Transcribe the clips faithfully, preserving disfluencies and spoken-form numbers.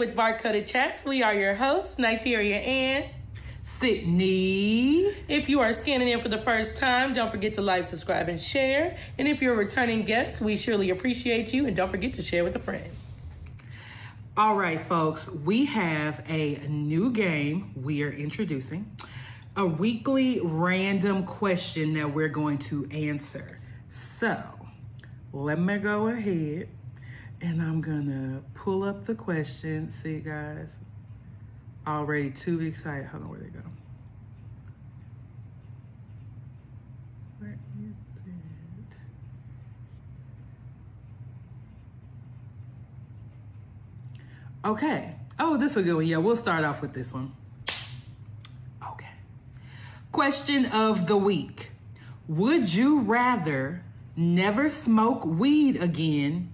with Barcoded Chats. We are your hosts, Niteria and Sydney. If you are scanning in for the first time, don't forget to like, subscribe, and share. And if you're a returning guest, we surely appreciate you. And don't forget to share with a friend. All right, folks, we have a new game we are introducing. A weekly random question that we're going to answer. So, let me go ahead and I'm gonna pull up the question. See, guys, already too excited. Hold on, where'd it go? Where is it? Okay. Oh, this is a good one. Yeah, we'll start off with this one. Okay. Question of the week. Would you rather never smoke weed again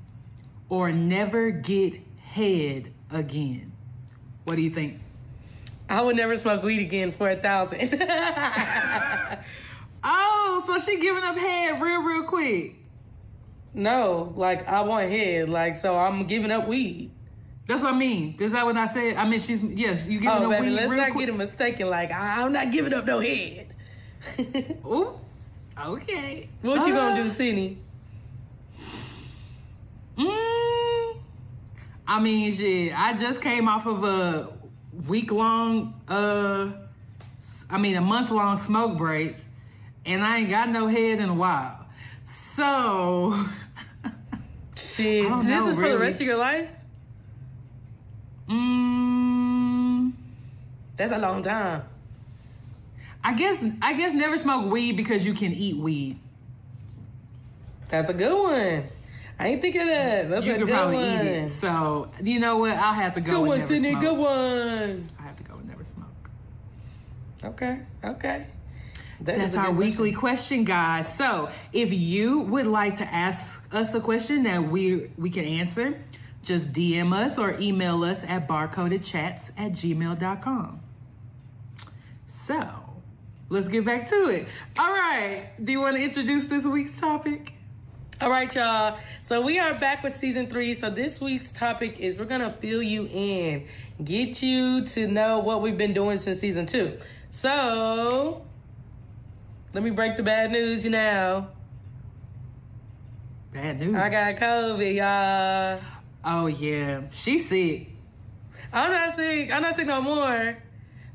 or never get head again? What do you think? I would never smoke weed again for a thousand. Oh, so she giving up head real, real quick. No, like I want head, like so I'm giving up weed. That's what I mean. Is that what I said? I mean, she's yes, you giving oh, up baby, weed. Let's real not quick. Get it mistaken. Like I, I'm not giving up no head. Ooh, okay. What uh, you gonna do, Sydney? Mm, I mean, shit. I just came off of a. week long, uh, I mean a month long smoke break, and I ain't got no head in a while. So, shit, this know, is really. For the rest of your life. Mm, that's a long time. I guess. I guess never smoke weed because you can eat weed. That's a good one. I ain't thinking of that. That's you a good one. You could probably eat it. So, you know what? I'll have to go good with one, Sydney, good one. I have to go with never smoke. Okay, okay. That That's our weekly question. question, guys. So, if you would like to ask us a question that we we can answer, just D M us or email us at barcodedchats at gmail dot com. So, let's get back to it. All right. Do you want to introduce this week's topic? All right, y'all. So we are back with season three. So this week's topic is we're going to fill you in, get you to know what we've been doing since season two. So let me break the bad news, you know. Bad news. I got COVID, y'all. Oh, yeah. She's sick. I'm not sick. I'm not sick no more.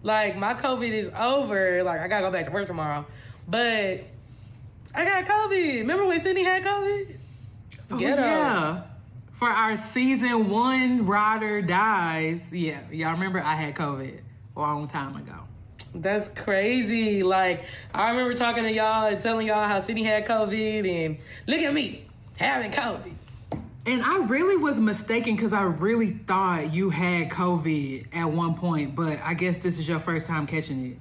Like, my COVID is over. Like, I got to go back to work tomorrow. But I got COVID. Remember when Sydney had COVID? Oh, yeah. For our season one, Rodder dies. Yeah, y'all remember I had COVID a long time ago. That's crazy. Like, I remember talking to y'all and telling y'all how Sydney had COVID and look at me having COVID. And I really was mistaken because I really thought you had COVID at one point, but I guess this is your first time catching it.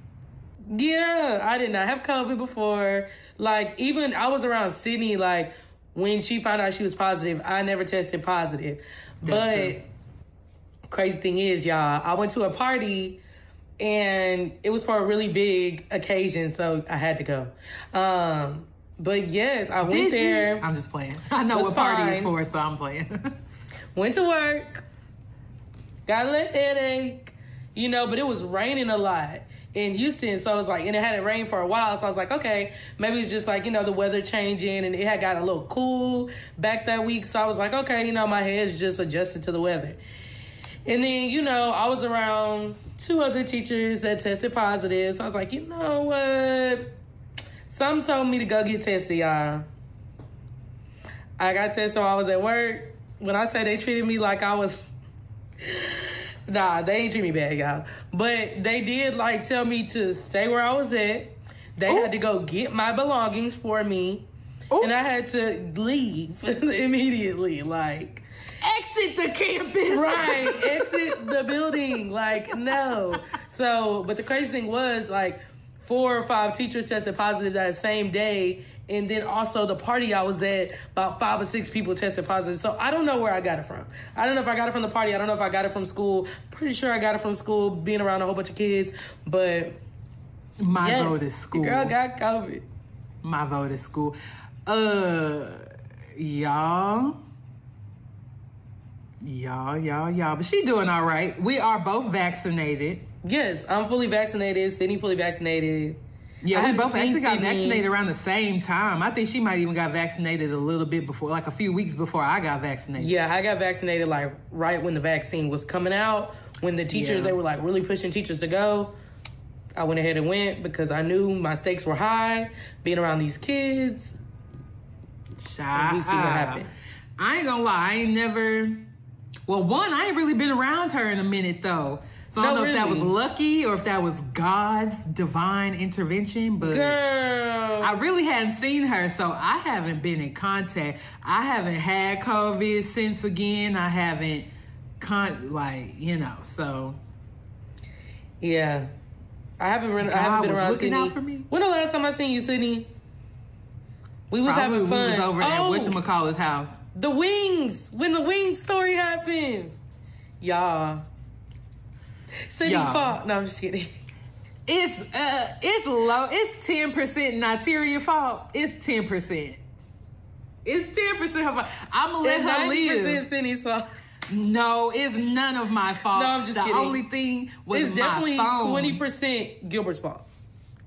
Yeah, I did not have COVID before. Like, even I was around Sydney, like, when she found out she was positive, I never tested positive. That's but, true. Crazy thing is, y'all, I went to a party, and it was for a really big occasion, so I had to go. Um, but, yes, I did went there. You? I'm just playing. I know what fine. Party is for, so I'm playing. Went to work. Got a little headache. You know, but it was raining a lot in Houston, so it's like, and it hadn't rained for a while, so I was like, okay, maybe it's just like, you know, the weather changing, and it had got a little cool back that week, so I was like, okay, you know, my head's just adjusted to the weather. And then, you know, I was around two other teachers that tested positive, so I was like, you know what? Some told me to go get tested, y'all. I got tested while I was at work. When I say they treated me like I was... Nah, they ain't treat me bad, y'all. But they did, like, tell me to stay where I was at. They Ooh. Had to go get my belongings for me. Ooh. And I had to leave immediately, like... Exit the campus! Right, exit the building. Like, no. So, but the crazy thing was, like, four or five teachers tested positive that same day. And then also the party I was at, about five or six people tested positive. So I don't know where I got it from. I don't know if I got it from the party. I don't know if I got it from school. Pretty sure I got it from school, being around a whole bunch of kids. But my yes, vote is school. Girl got COVID. My vote is school. Uh, y'all, Y'all, y'all, y'all. But she doing all right. We are both vaccinated. Yes, I'm fully vaccinated. Sydney fully vaccinated. Yeah, I we both actually got Sydney. vaccinated around the same time. I think she might even got vaccinated a little bit before, like a few weeks before I got vaccinated. Yeah, I got vaccinated like right when the vaccine was coming out. When the teachers, yeah. they were like really pushing teachers to go. I went ahead and went because I knew my stakes were high, being around these kids. Shut up. We see what happened. I ain't gonna lie, I ain't never... Well, one, I ain't really been around her in a minute, though. So I don't know really. if that was lucky or if that was God's divine intervention. But Girl. I really hadn't seen her, so I haven't been in contact. I haven't had COVID since again. I haven't, con- like, you know, so. Yeah. I haven't, re- I haven't been around Sydney. Out for me. When the last time I seen you, Sydney? We was Probably having fun. We was over oh. at whatchamacallit's house. The Wings, when the Wings story happened. Y'all. Sydney fault. No, I'm just kidding. It's uh it's low. It's ten percent not Tyria fault. It's ten percent. It's ten percent her fault. I'ma let her leave. It's ninety percent Sydney's fault. No, it's none of my fault. No, I'm just the kidding. The only thing was it's my phone. It's definitely twenty percent Gilbert's fault.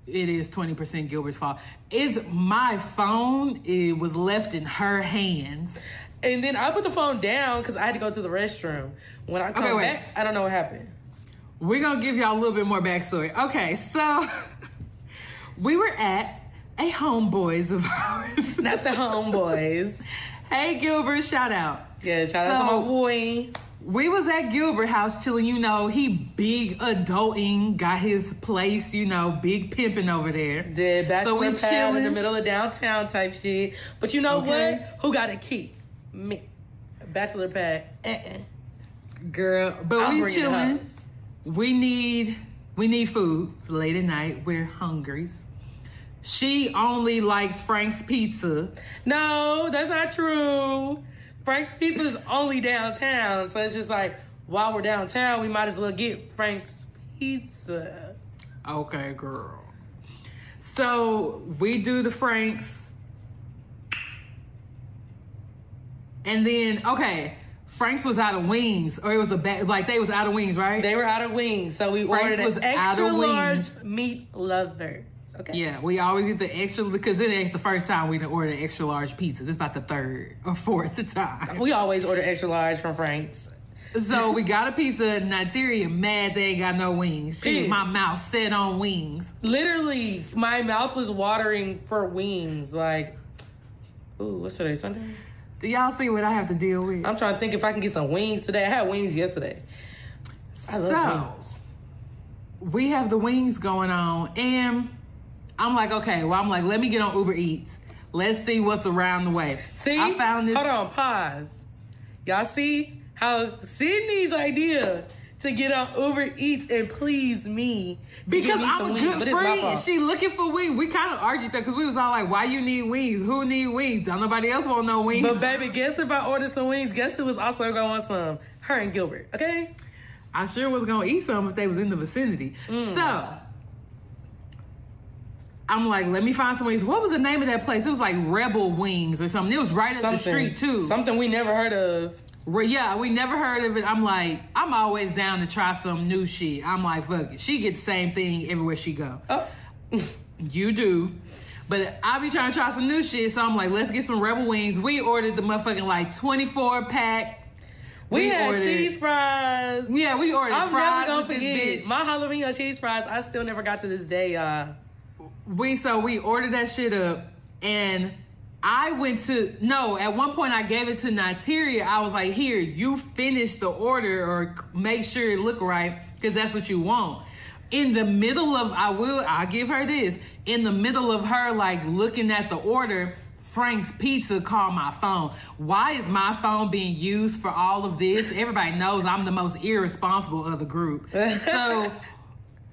It is twenty percent Gilbert's fault. It's my phone. It was left in her hands. And then I put the phone down because I had to go to the restroom. When I come okay, back, I don't know what happened. We're going to give y'all a little bit more backstory. Okay, so we were at a homeboys of ours. Not the homeboys. Hey, Gilbert, shout out. Yeah, shout so, out to my boy. We was at Gilbert house chilling, you know, he big adulting, got his place, you know, big pimping over there. Did bachelor so we pad in the middle of downtown type shit. But you know okay. what? Who got a key? Me. Bachelor pad. Uh-uh. Girl, but I'll we chilling. We need, we need food. It's late at night. We're hungry. She only likes Frank's Pizza. No, that's not true. Frank's Pizza is only downtown, so it's just like, while we're downtown, we might as well get Frank's Pizza. Okay, girl. So, we do the Frank's. And then, okay, Frank's was out of wings, or it was a bad, like, they was out of wings, right? They were out of wings, so we Frank's ordered was an extra large meat lover. Okay. Yeah, we always get the extra, because it ain't the first time we done order extra large pizza. This is about the third or fourth time. We always order extra large from Frank's. So we got a pizza. Nigeria mad they ain't got no wings. She, my mouth set on wings. Literally, my mouth was watering for wings. Like, ooh, what's today, Sunday? Do y'all see what I have to deal with? I'm trying to think if I can get some wings today. I had wings yesterday. I love so, wings. We have the wings going on, and... I'm like, okay, well, I'm like, let me get on Uber Eats. Let's see what's around the way. See? I found this. Hold on, pause. Y'all see how Sydney's idea to get on Uber Eats and please me. Because me I'm a wings, good friend. She looking for wings. We kind of argued that because we was all like, why you need wings? Who need wings? Don't nobody else want no wings. But baby, guess if I ordered some wings, guess who was also going to want some? Her and Gilbert, okay? I sure was going to eat some if they was in the vicinity. Mm. So... I'm like, let me find some wings. What was the name of that place? It was like Rebel Wings or something. It was right something, up the street, too. Something we never heard of. Re- yeah, we never heard of it. I'm like, I'm always down to try some new shit. I'm like, fuck it. She gets the same thing everywhere she go. Oh. You do. But I be trying to try some new shit, so I'm like, let's get some Rebel Wings. We ordered the motherfucking, like, twenty-four pack. We, we had ordered, cheese fries. Yeah, we ordered I'm fries never gonna with forget. This bitch. My jalapeno cheese fries, I still never got to this day, y'all. Uh, We so we ordered that shit up, and I went to no. At one point, I gave it to Niteria. I was like, "Here, you finish the order, or make sure it look right, because that's what you want." In the middle of, I will, I give her this. In the middle of her like looking at the order, Frank's Pizza called my phone. Why is my phone being used for all of this? Everybody knows I'm the most irresponsible of the group. So.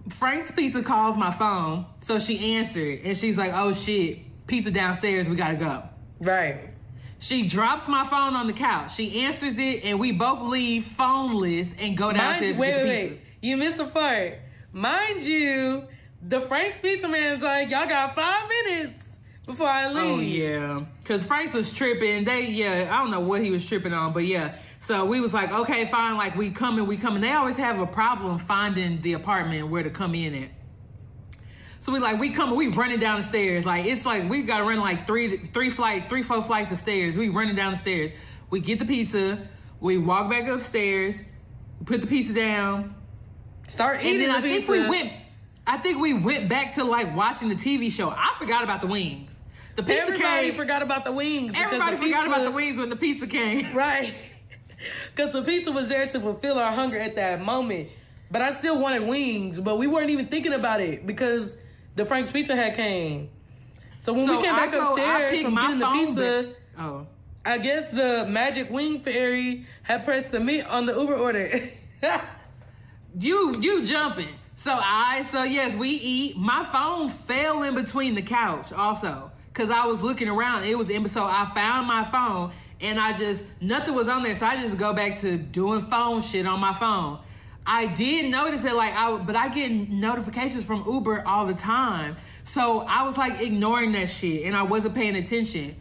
Frank's Pizza calls my phone, so she answered, and she's like, oh, shit, pizza downstairs, we gotta go. Right. She drops my phone on the couch. She answers it, and we both leave phoneless and go downstairs Mind, to wait, get the pizza. Wait, wait, you missed a part. Mind you, the Frank's Pizza man's like, y'all got five minutes before I leave. Oh, yeah. Because Frank's was tripping. They, yeah, I don't know what he was tripping on, but yeah. So we was like, okay, fine. Like, we coming, we coming. They always have a problem finding the apartment where to come in at. So we like, we coming, we running down the stairs. Like, it's like, we got to run like three, three flights, three, four flights of stairs. We running down the stairs. We get the pizza. We walk back upstairs. Put the pizza down. Start eating the pizza. And then I think we went, I think we went back to like watching the T V show. I forgot about the wings. The pizza everybody came. Everybody forgot about the wings. Everybody the forgot pizza, about the wings when the pizza came. Right. Because the pizza was there to fulfill our hunger at that moment. But I still wanted wings. But we weren't even thinking about it because the Frank's Pizza had came. So when so we came back go, upstairs from getting the pizza, back. Oh. I guess the Magic Wing Fairy had pressed submit on the Uber order. you you jumping. So I, so yes, we eat. My phone fell in between the couch also because I was looking around. It was in, so I found my phone and I just, nothing was on there. So I just go back to doing phone shit on my phone. I did notice that like, I, but I get notifications from Uber all the time. So I was like ignoring that shit and I wasn't paying attention.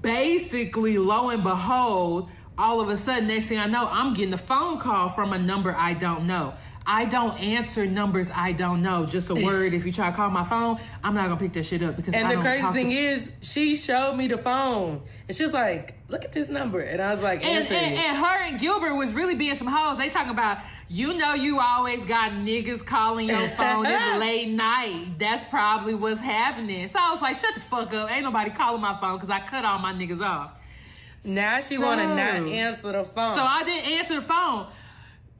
Basically, lo and behold, all of a sudden, next thing I know, I'm getting a phone call from a number I don't know. I don't answer numbers I don't know. Just a word. If you try to call my phone, I'm not going to pick that shit up because I don't talk. And the crazy thing is, she showed me the phone. And she was like, look at this number. And I was like, answer it. And, and her and Gilbert was really being some hoes. They talking about, you know you always got niggas calling your phone. It's late night. That's probably what's happening. So I was like, shut the fuck up. Ain't nobody calling my phone because I cut all my niggas off. Now she so, want to not answer the phone. So I didn't answer the phone.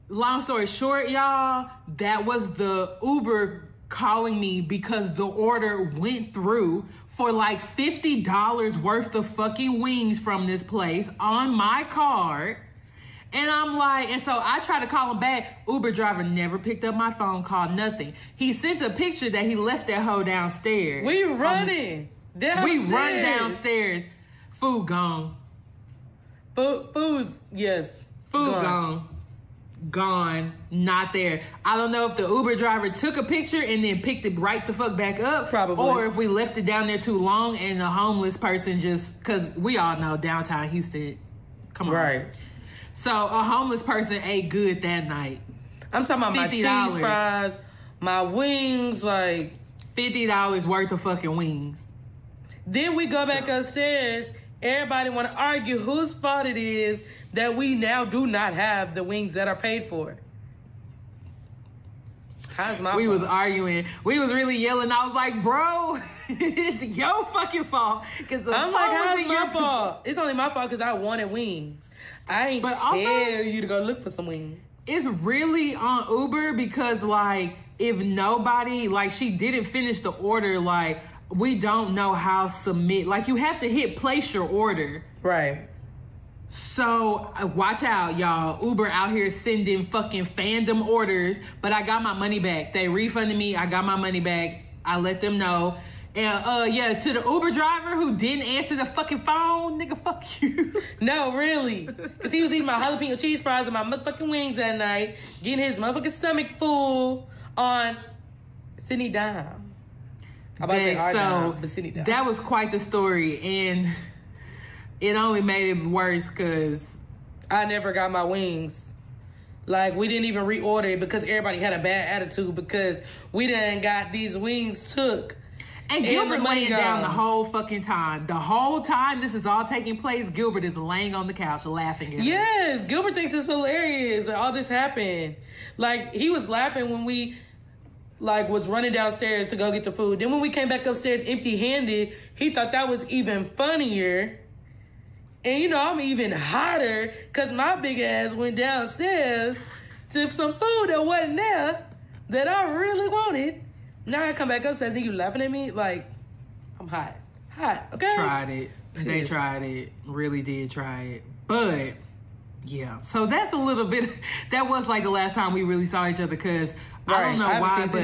Long story short, y'all, that was the Uber calling me because the order went through for like fifty dollars worth of fucking wings from this place on my card. And I'm like, and so I try to call him back. Uber driver never picked up my phone call, nothing. He sent a picture that he left that hoe downstairs. We running. Um, downstairs. We run downstairs. Food gone. Food, food's, yes. Food gone. gone. Gone, not there. I don't know if the Uber driver took a picture and then picked it right the fuck back up, probably, or if we left it down there too long and the homeless person just, because we all know downtown Houston, come on, right? So a homeless person ate good that night. I'm talking about my cheese fries, my wings, like fifty dollars worth of fucking wings. Then we go back so. upstairs. Everybody want to argue whose fault it is that we now do not have the wings that are paid for. How's my We fault? was arguing. We was really yelling. I was like, bro, it's your fucking fault. I'm like, how's it your fault? It's only my fault because I wanted wings. I ain't but tell also, you to go look for some wings. It's really on Uber because, like, if nobody, like, she didn't finish the order, like, we don't know how submit. Like, you have to hit place your order. Right. So, watch out, y'all. Uber out here sending fucking fandom orders. But I got my money back. They refunded me. I got my money back. I let them know. And, uh, yeah, to the Uber driver who didn't answer the fucking phone, nigga, fuck you. No, really. Because he was eating my jalapeno cheese fries and my motherfucking wings that night. Getting his motherfucking stomach full on Sydney Dime. That, so down, that was quite the story, and it only made it worse because I never got my wings. Like, we didn't even reorder it because everybody had a bad attitude because we done got these wings took. And Gilbert and laying gone. down the whole fucking time. The whole time this is all taking place, Gilbert is laying on the couch laughing at Yes, me. Gilbert thinks it's hilarious that all this happened. Like, he was laughing when we... like, was running downstairs to go get the food. Then when we came back upstairs empty-handed, he thought that was even funnier. And, you know, I'm even hotter because my big ass went downstairs to some food that wasn't there that I really wanted. Now I come back upstairs and you laughing at me? Like, I'm hot. Hot, okay? Tried it. Pissed. They tried it. Really did try it. But... yeah, so that's a little bit, that was like the last time we really saw each other because right. I don't know I why, but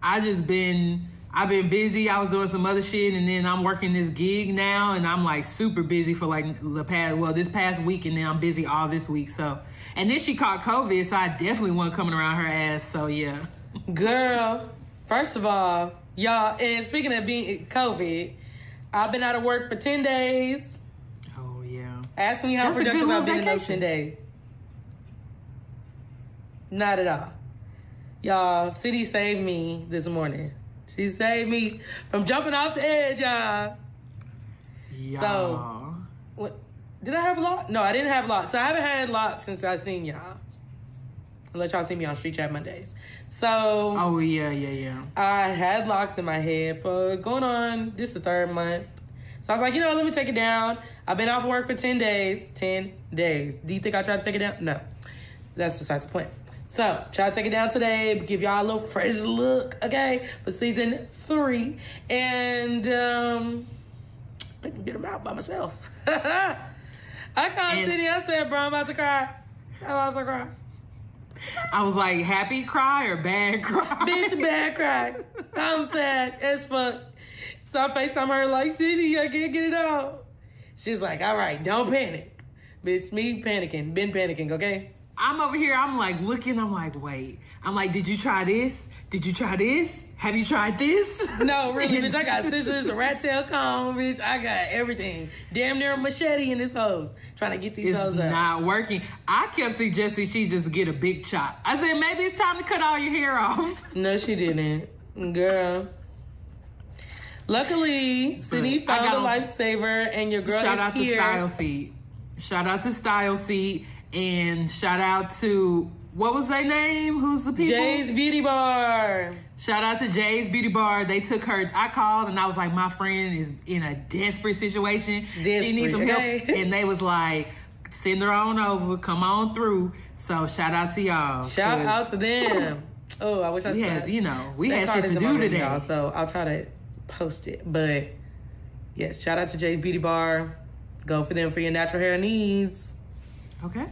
I just been, I've been busy. I was doing some other shit and then I'm working this gig now and I'm like super busy for like the past, well, this past week and then I'm busy all this week. So, and then she caught COVID, so I definitely wasn't coming around her ass. So yeah. Girl, first of all, Y'all, and speaking of being COVID, I've been out of work for ten days. Oh, yeah. Ask me how That's productive I've been vacation. in those ten days. Not at all. Y'all, City saved me this morning. She saved me from jumping off the edge, y'all. Yeah. So, what, did I have a lock? No, I didn't have lock. So I haven't had lock since I seen y'all. Unless y'all see me on Street Chat Mondays. So oh yeah, yeah, yeah. I had locks in my head for going on this is the third month. So I was like, you know, let me take it down. I've been off work for ten days. Ten days. Do you think I tried to take it down? No. That's besides the point. So try to take it down today, give y'all a little fresh look, okay, for season three. And um I can get them out by myself. I called and City, I said, bro, I'm about to cry. I'm about to cry. I was like, happy cry or bad cry? Bitch, bad cry. I'm sad as fuck. So I FaceTime her like, City, I can't get it out. She's like, all right, don't panic. Bitch, me panicking. Been panicking, okay? I'm over here. I'm like looking. I'm like, wait. I'm like, did you try this? Did you try this? Have you tried this? No, really, bitch. I got scissors, a rat tail comb, bitch. I got everything. Damn near a machete in this hoe. Trying to get these it's hoes up. It's not working. I kept suggesting she just get a big chop. I said, maybe it's time to cut all your hair off. No, she didn't. Girl. Luckily, City found a lifesaver and your girl Shout is out here. to Style Seat. Shout out to Style Seat. And shout out to, what was their name? Who's the people? Jay's Beauty Bar. Shout out to Jay's Beauty Bar. They took her, I called and I was like, my friend is in a desperate situation. Desperate, she needs some okay. help. And they was like, send her on over, come on through. So shout out to y'all. Shout out to them. Oh, I wish I said. You know, we had shit to do today. So I'll try to post it. But yes, shout out to Jay's Beauty Bar. Go for them for your natural hair needs. Okay.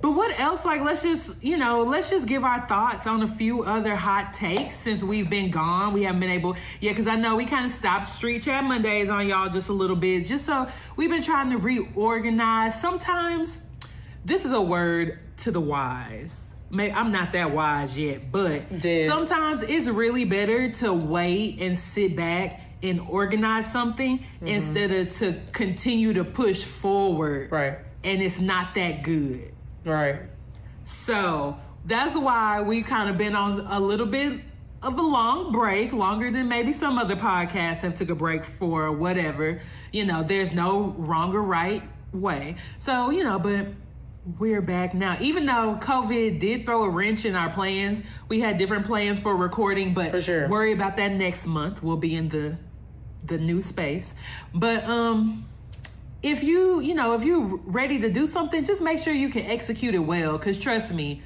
But what else? Like, let's just, you know, let's just give our thoughts on a few other hot takes since we've been gone. We haven't been able, yeah, because I know we kind of stopped Street Chat Mondays on y'all just a little bit. Just so we've been trying to reorganize. Sometimes this is a word to the wise. Maybe I'm not that wise yet, but Dude. sometimes it's really better to wait and sit back and organize something mm-hmm. instead of to continue to push forward. Right. And it's not that good. Right. So that's why we've kind of been on a little bit of a long break, longer than maybe some other podcasts have took a break for, whatever. You know, there's no wrong or right way. So, you know, but we're back now. Even though COVID did throw a wrench in our plans, we had different plans for recording, but for sure. worry about that next month. We'll be in the the new space. But um If you, you know, if you're ready to do something, just make sure you can execute it well. Because trust me,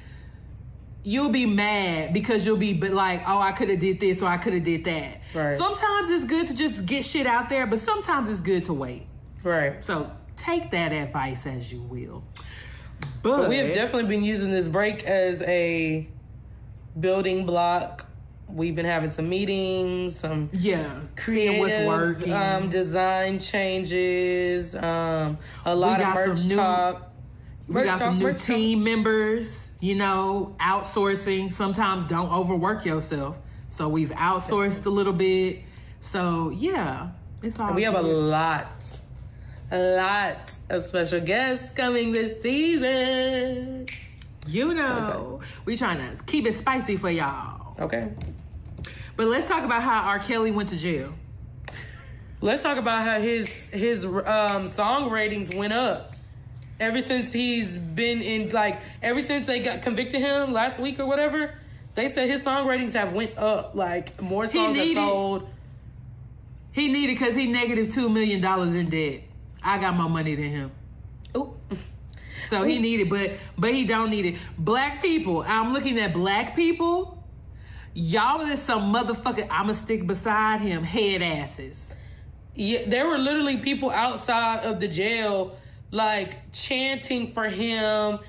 you'll be mad because you'll be like, oh, I could have did this or I could have did that. Right. Sometimes it's good to just get shit out there, but sometimes it's good to wait. Right. So take that advice as you will. But, but we have definitely been using this break as a building block. We've been having some meetings, some yeah, creative what's working. Um, design changes, um, a lot of merch new, talk. Merch we got talk, some new team talk. members, you know, outsourcing. Sometimes don't overwork yourself. So we've outsourced a little bit. So, yeah, it's all and We good. have a lot, a lot of special guests coming this season. You know, so we trying to keep it spicy for y'all. Okay. But let's talk about how R. Kelly went to jail. Let's talk about how his his um, song ratings went up ever since he's been in, like, ever since they got convicted him last week or whatever. They said his song ratings have went up, like, more songs are sold. He needed because he negative two million dollars in debt. I got more money than him. Ooh. So he needed, but but he don't need it. Black people, I'm looking at black people. Y'all is some motherfucker. I'ma stick beside him. Head asses. Yeah, there were literally people outside of the jail, like chanting for him.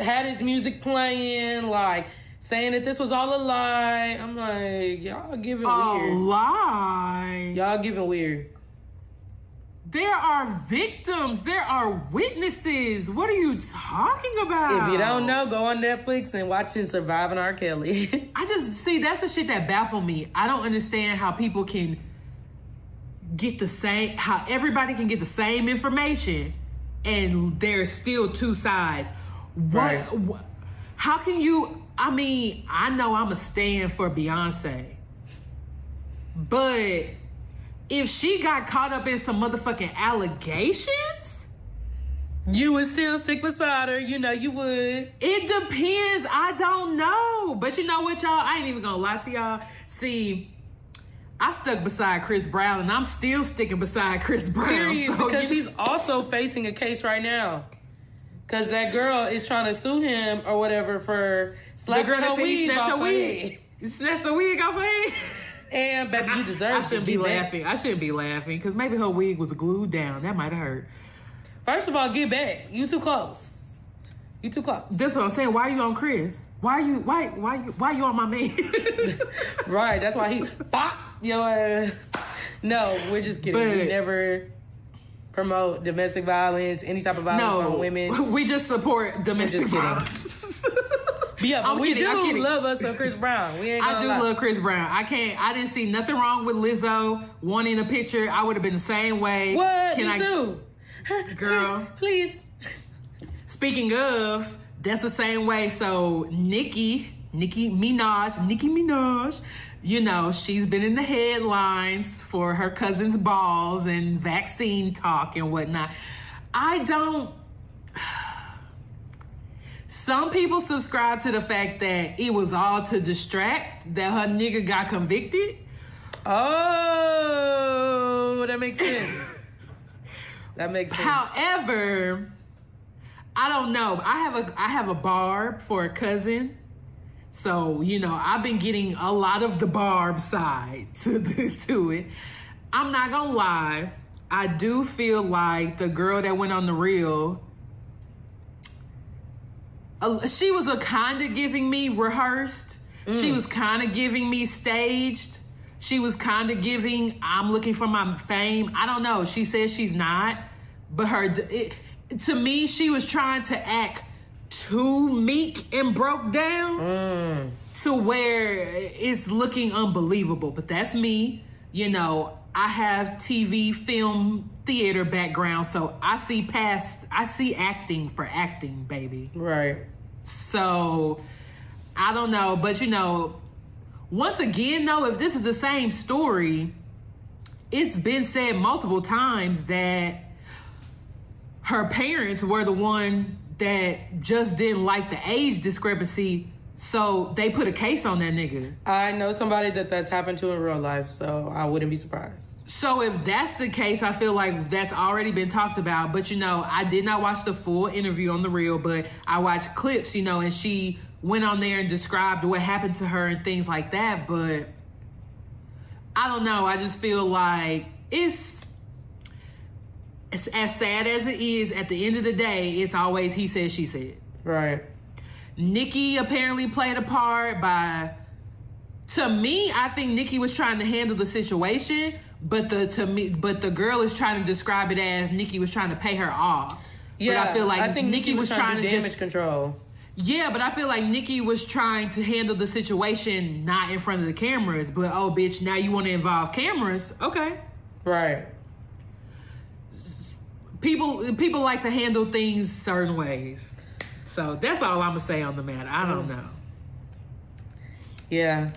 Had his music playing, like saying that this was all a lie. I'm like, y'all giving weird. A lie. Y'all giving weird. There are victims. There are witnesses. What are you talking about? If you don't know, go on Netflix and watch Surviving R. Kelly. I just, see, that's the shit that baffled me. I don't understand how people can get the same, how everybody can get the same information and there's still two sides. What, right. what how can you, I mean, I know I'm a stand for Beyonce, but if she got caught up in some motherfucking allegations, you would still stick beside her. You know you would. It depends. I don't know. But you know what, y'all? I ain't even gonna lie to y'all. See, I stuck beside Chris Brown, and I'm still sticking beside Chris Brown. Period, so because you... he's also facing a case right now. Because that girl is trying to sue him or whatever for slapping her weed off her head. You snatched the wig off her head? And baby, you deserve it. I shouldn't be laughing. I shouldn't be laughing because maybe her wig was glued down. That might have hurt. First of all, get back. You too close. You too close. That's what I'm saying. Why are you on Chris? Why are you? Why? Why? You, why are you on my man? Right. That's why he bop your. Uh, no, we're just kidding. But, we never promote domestic violence, any type of violence no, on women. We just support domestic violence. Yeah, but I'm we kidding, do I'm kidding. love us some Chris Brown. We ain't I do lie. love Chris Brown. I can't. I didn't see nothing wrong with Lizzo wanting a picture. I would have been the same way. What? Can Me I too. Girl, please, please. Speaking of, that's the same way. So Nicki, Nicki Minaj, Nicki Minaj. You know, she's been in the headlines for her cousin's balls and vaccine talk and whatnot. I don't. Some people subscribe to the fact that it was all to distract, that her nigga got convicted. Oh, that makes sense. That makes sense. However, I don't know. I have a I have a barb for a cousin. So, you know, I've been getting a lot of the barb side to, the, to it. I'm not gonna lie. I do feel like the girl that went on The Real, she was a kind of giving me rehearsed. Mm. She was kind of giving me staged. She was kind of giving, I'm looking for my fame. I don't know. She says she's not. But her, it, to me, she was trying to act too meek and broke down mm. to where it's looking unbelievable. But that's me. You know, I have T V, film, theater background, so I see past, I see acting for acting, baby. Right. So, I don't know. But, you know, once again, though, if this is the same story, it's been said multiple times that her parents were the one that just didn't like the age discrepancy, so they put a case on that nigga. I know somebody that that's happened to in real life, so I wouldn't be surprised. So if that's the case, I feel like that's already been talked about. But, you know, I did not watch the full interview on The Real, but I watched clips, you know, and she went on there and described what happened to her and things like that. But I don't know. I just feel like it's, it's as sad as it is. At the end of the day, it's always he said, she said. Right. Nicki apparently played a part by, to me, I think Nicki was trying to handle the situation, but the to me, but the girl is trying to describe it as Nicki was trying to pay her off. Yeah, but I feel like I think Nicki, Nicki was, was trying, trying to do damage just, control. Yeah, but I feel like Nicki was trying to handle the situation not in front of the cameras, but oh, bitch, now you want to involve cameras? Okay, right. People people like to handle things certain ways. So that's all I'm gonna say on the matter. I don't know. Yeah,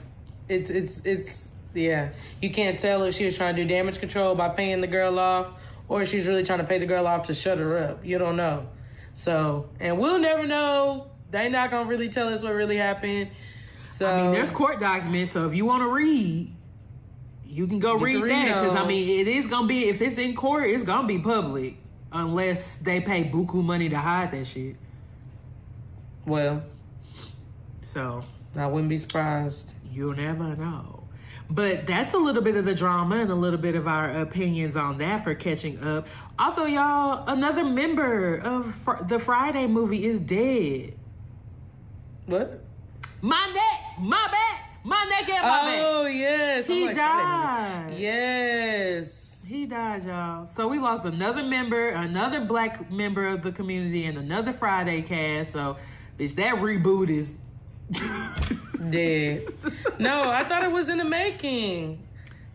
it's it's it's yeah. You can't tell if she was trying to do damage control by paying the girl off, or if she's really trying to pay the girl off to shut her up. You don't know. So, and we'll never know. They not gonna really tell us what really happened. So I mean, there's court documents. So if you want to read, you can go read that. Because I mean, it is gonna be, if it's in court, it's gonna be public unless they pay buku money to hide that shit. Well, so I wouldn't be surprised. You'll never know. But that's a little bit of the drama and a little bit of our opinions on that for catching up. Also, y'all, another member of fr the Friday movie is dead. What? My neck, my back, my neck and my oh, back. Oh, yes. He like, died. Yes. He He died, y'all. So we lost another member, another black member of the community, and another Friday cast. So, bitch, that reboot is dead. No, I thought it was in the making.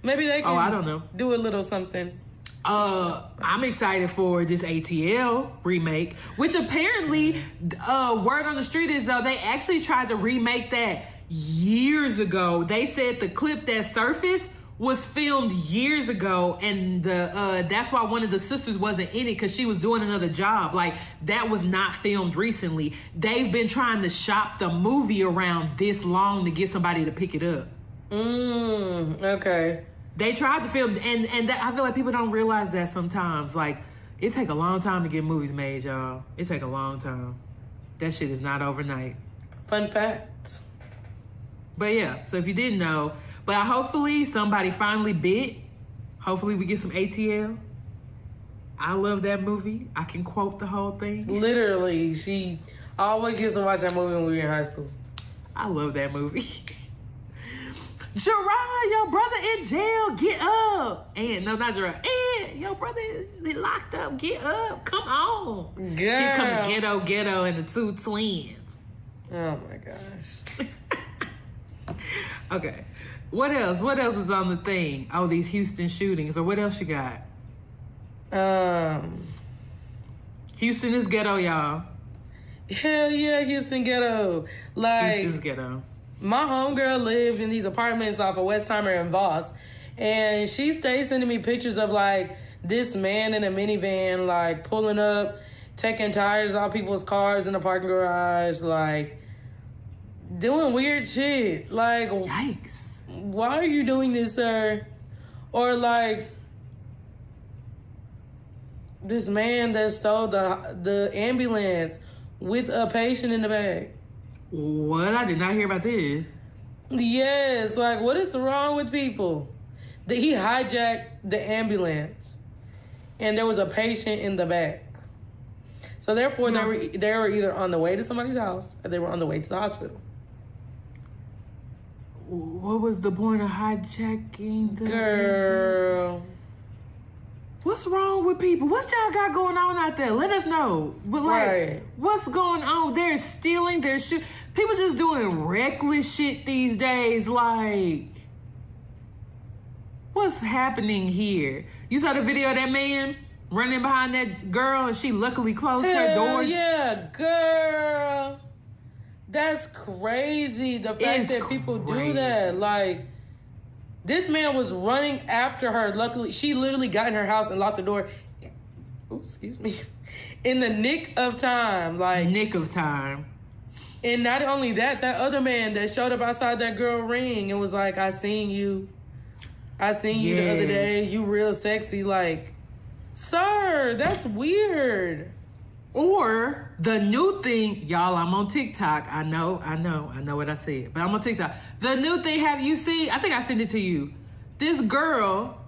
Maybe they can. Oh, I don't know. Do a little something. Uh, I'm excited for this A T L remake, which apparently, uh, word on the street is though they actually tried to remake that years ago. They said the clip that surfaced was filmed years ago, and the uh, that's why one of the sisters wasn't in it, because she was doing another job. Like, that was not filmed recently. They've been trying to shop the movie around this long to get somebody to pick it up. Mm, okay. They tried to film, and and that, I feel like people don't realize that sometimes. Like, it take a long time to get movies made, y'all. It take a long time. That shit is not overnight. Fun fact. But yeah, so if you didn't know, but hopefully somebody finally bit. Hopefully we get some A T L. I love that movie. I can quote the whole thing. Literally, she always used to watch that movie when we were in high school. I love that movie. Gerard, your brother in jail, get up. And, no, not Gerard. And, your brother is locked up, get up. Come on. Girl. Here come the ghetto, ghetto, and the two twins. Oh, my gosh. Okay. What else? What else is on the thing? Oh, these Houston shootings. Or what else you got? Um, Houston is ghetto, y'all. Hell yeah, Houston ghetto. Like, Houston's ghetto. My homegirl lived in these apartments off of Westheimer and Voss, and she stayed sending me pictures of, like, this man in a minivan, like, pulling up, taking tires off people's cars in the parking garage, like, doing weird shit. Like, yikes. Why are you doing this, sir? Or, like, this man that stole the, the ambulance with a patient in the back. What? I did not hear about this. Yes, like, what is wrong with people? That he hijacked the ambulance, and there was a patient in the back. So therefore, no. they were they were either on the way to somebody's house, or they were on the way to the hospital. What was the point of hijacking the girl? Ambulance? What's wrong with people? What's y'all got going on out there? Let us know. But, like, right. What's going on? They're stealing their shit. People just doing reckless shit these days. Like, what's happening here? You saw the video of that man running behind that girl, and she luckily closed Hell her door? Yeah, girl. That's crazy. The fact it's that people crazy. do that. Like, this man was running after her. Luckily, she literally got in her house and locked the door. Oops, excuse me. In the nick of time. Like, nick of time. And not only that, that other man that showed up outside that girl ring and was like, I seen you. I seen you yes. the other day. You real sexy. Like, sir, that's weird. Or the new thing, y'all, I'm on TikTok. I know, I know, I know what I said, but I'm on TikTok. The new thing, have you seen? I think I sent it to you. This girl,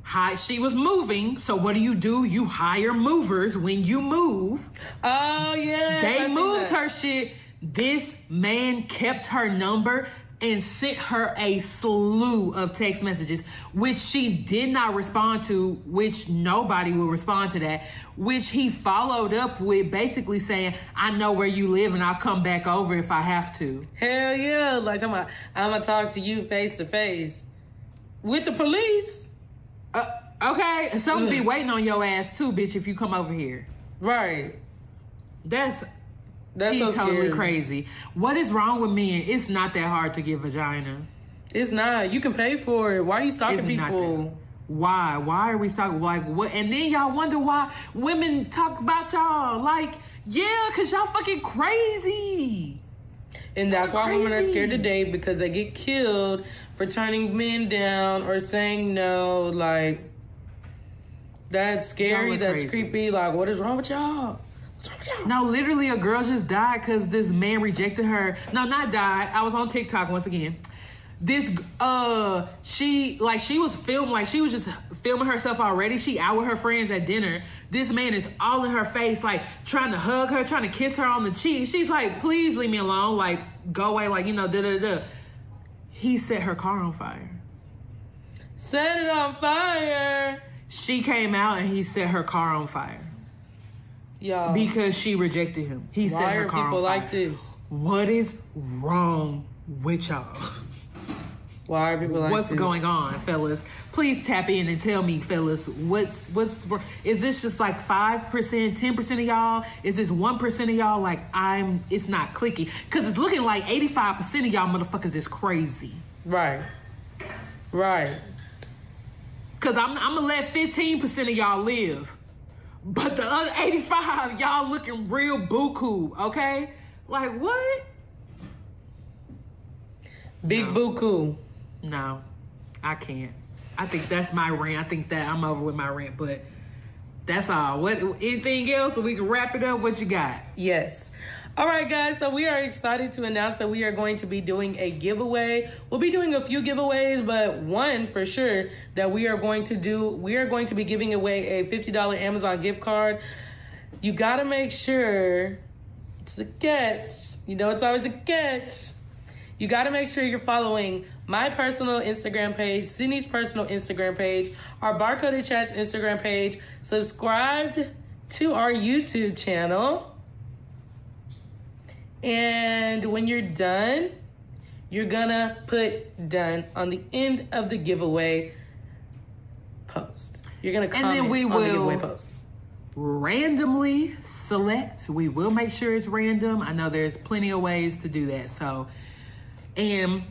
hi, she was moving. So what do you do? You hire movers when you move. Oh, yeah. They I moved her shit. This man kept her number and sent her a slew of text messages, which she did not respond to, which nobody will respond to that, which he followed up with basically saying, I know where you live and I'll come back over if I have to. Hell yeah. Like, I'm gonna, I'm gonna talk to you face to face with the police. Uh, okay. Someone be waiting on your ass too, bitch, if you come over here. Right. That's... That's so totally crazy. What is wrong with men? It's not that hard to get vagina. It's not. You can pay for it. Why are you stalking it's people? Not why? Why are we stalking? Like, what? And then y'all wonder why women talk about y'all. Like, yeah, because y'all fucking crazy. And that's why crazy. women are scared to date, because they get killed for turning men down or saying no. Like, that's scary. That's crazy. Creepy. Like, what is wrong with y'all? No, literally a girl just died because this man rejected her. No, not died. I was on TikTok once again. This, uh, she, like, she was filming, like, she was just filming herself already. She out with her friends at dinner. This man is all in her face, like, trying to hug her, trying to kiss her on the cheek. She's like, please leave me alone. Like, go away. Like, you know, da-da-da. He set her car on fire. Set it on fire. She came out and he set her car on fire. Yeah. Because she rejected him. He set her car on fire. Why are people like this? What is wrong with y'all? Why are people like this? What's going on, fellas? Please tap in and tell me, fellas, what's what's is this just like five percent, ten percent of y'all? Is this one percent of y'all? Like I'm, it's not clicking because it's looking like eighty-five percent of y'all motherfuckers is crazy. Right, right. Because I'm, I'm gonna let fifteen percent of y'all live, but the other eighty-five y'all looking real buku. Okay, like what? Big no. buku. No, I can't. I think that's my rant. I think that I'm over with my rant, but that's all. What? Anything else? So we can wrap it up. What you got? Yes. All right, guys. So we are excited to announce that we are going to be doing a giveaway. We'll be doing a few giveaways, but one for sure that we are going to do. We are going to be giving away a fifty dollar Amazon gift card. You got to make sure it's a catch. You know, it's always a catch. You got to make sure you're following my personal Instagram page, Sydney's personal Instagram page, our Barcoded Chats Instagram page, subscribed to our YouTube channel. And when you're done, you're going to put done on the end of the giveaway post. You're going to comment and then we on will the giveaway post. Randomly select. We will make sure it's random. I know there's plenty of ways to do that. So, and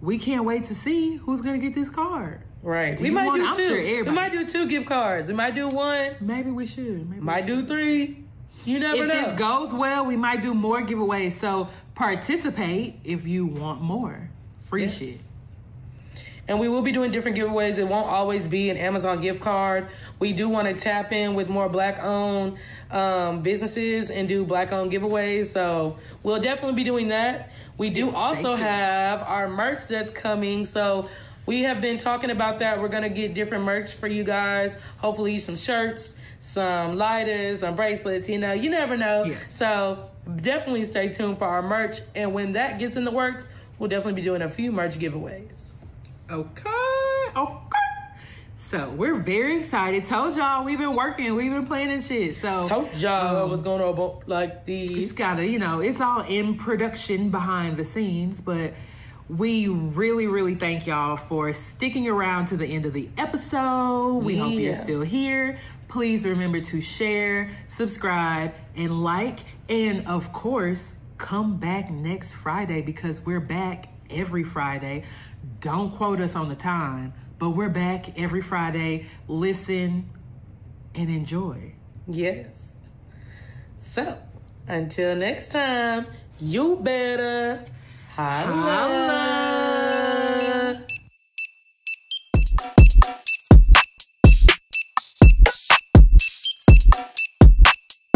we can't wait to see who's going to get this card. Right. Do we might want, do I'm two. Sure we might do two gift cards. We might do one. Maybe we should. Maybe might we should. do three. You never if know. If this goes well, we might do more giveaways. So participate if you want more. Free yes. shit. And we will be doing different giveaways. It won't always be an Amazon gift card. We do want to tap in with more Black-owned um, businesses and do Black-owned giveaways. So we'll definitely be doing that. We do yes, also have our merch that's coming. So we have been talking about that. We're going to get different merch for you guys. Hopefully some shirts, some lighters, some bracelets. You know, you never know. Yeah. So definitely stay tuned for our merch. And when that gets in the works, we'll definitely be doing a few merch giveaways. Okay, okay. So we're very excited. Told y'all we've been working, we've been planning shit. So told y'all um, what's going on about like these. It's gotta, you know, it's all in production behind the scenes, but we really, really thank y'all for sticking around to the end of the episode. We yeah. hope you're still here. Please remember to share, subscribe, and like. And of course, come back next Friday because we're back every Friday. Don't quote us on the time, but we're back every Friday. Listen and enjoy. Yes. So, until next time, you better holla. holla.